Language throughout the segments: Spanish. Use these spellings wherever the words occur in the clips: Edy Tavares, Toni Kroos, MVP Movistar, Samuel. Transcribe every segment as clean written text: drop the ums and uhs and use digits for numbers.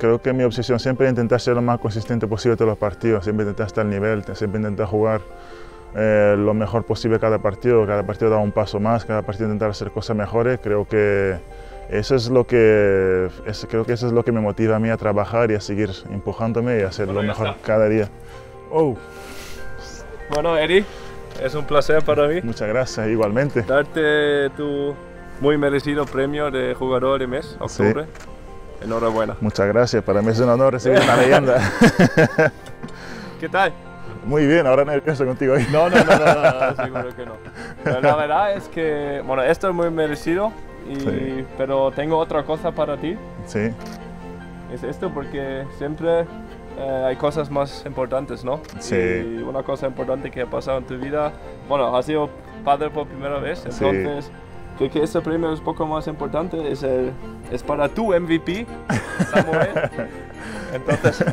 Creo que mi obsesión siempre es intentar ser lo más consistente posible todos los partidos, siempre intentar estar al nivel, siempre intentar jugar lo mejor posible cada partido da un paso más, cada partido intentar hacer cosas mejores. Creo que eso es lo que, me motiva a mí a trabajar y a seguir empujándome y a hacer lo mejor cada día. Oh. Bueno, Edy, es un placer para mí. Muchas gracias, igualmente. Darte tu muy merecido premio de jugador de mes, octubre. Sí. Enhorabuena. Muchas gracias, para mí es un honor recibir una leyenda. ¿Qué tal? Muy bien, ahora nervioso contigo hoy. No, seguro que no. Pero la verdad es que, bueno, esto es muy merecido, y, sí. Pero tengo otra cosa para ti. Sí. Es esto porque siempre hay cosas más importantes, ¿no? Sí. Y una cosa importante que ha pasado en tu vida, bueno, has sido padre por primera vez, entonces sí. Creo que este premio es un poco más importante, es para tu MVP, Samuel. Entonces,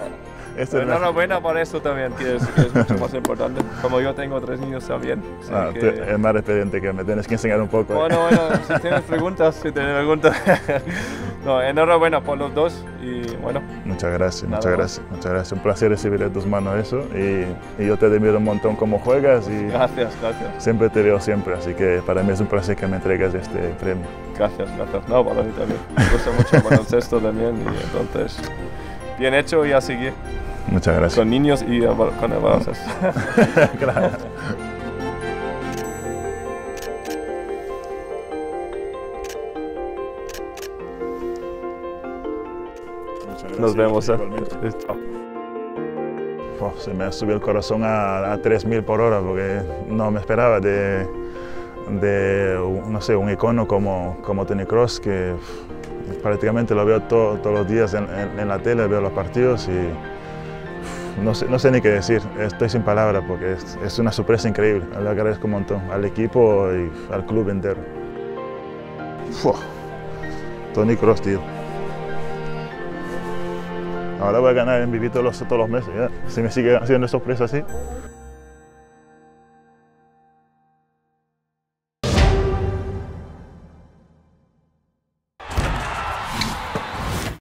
enhorabuena por eso también, que es mucho más importante. Como yo tengo 3 niños también. Ah, que... Es más expediente que me tienes que enseñar un poco. Bueno, si tienes preguntas, No, enhorabuena por los dos y bueno. Muchas gracias, muchas gracias. Un placer recibir de tus manos eso y yo te admiro un montón cómo juegas. Y gracias. Siempre te veo siempre, así que para mí es un placer que me entregas este premio. Gracias. No, para mí también. Me gusta mucho el baloncesto también y entonces, bien hecho y a seguir. Muchas gracias. Con niños y con el baloncesto. Claro. Nos vemos. Se me ha subido el corazón a 3.000 por hora porque no me esperaba de un icono como Toni Kroos, que prácticamente lo veo todos los días en la tele, veo los partidos y no sé ni qué decir. Estoy sin palabras porque es una sorpresa increíble. Le agradezco un montón al equipo y al club entero. Toni Kroos, tío. Ahora voy a ganar en MVP todos los meses, ¿ya? Si me sigue haciendo sorpresa así.